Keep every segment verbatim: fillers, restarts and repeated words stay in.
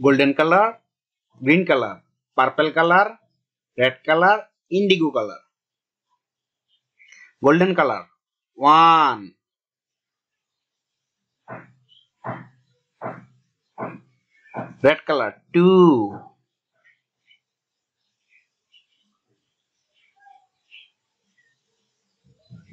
golden color, green color, purple color, red color, indigo color. Golden color one, red color two,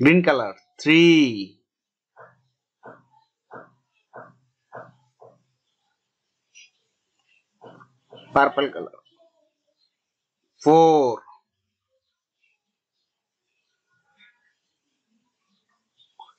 green color three, purple color four,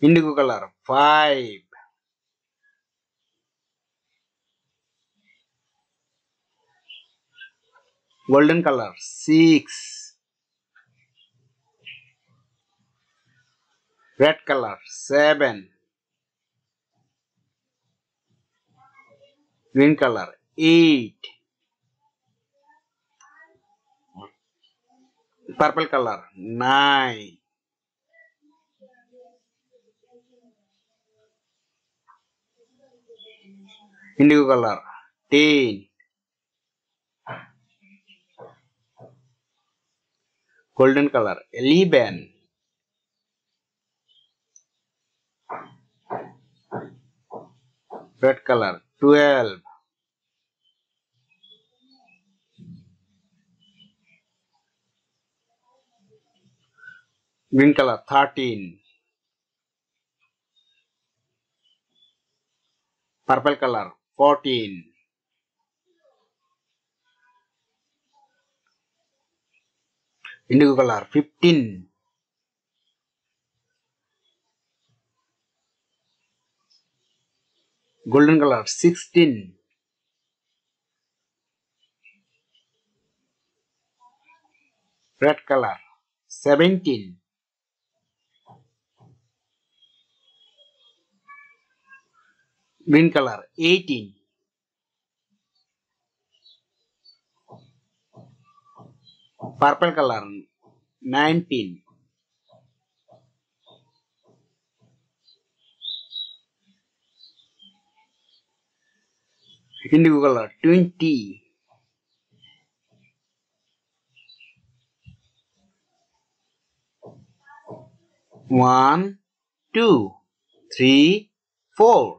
indigo color five, golden color six, red color seven, green color eight, purple color nine, indigo color ten, golden color eleven, red color twelve, green color thirteen, purple color fourteen, indigo color fifteen, golden color sixteen, red color seventeen, green color eighteen, purple color nineteen, indigo color twenty, one, two, three, four,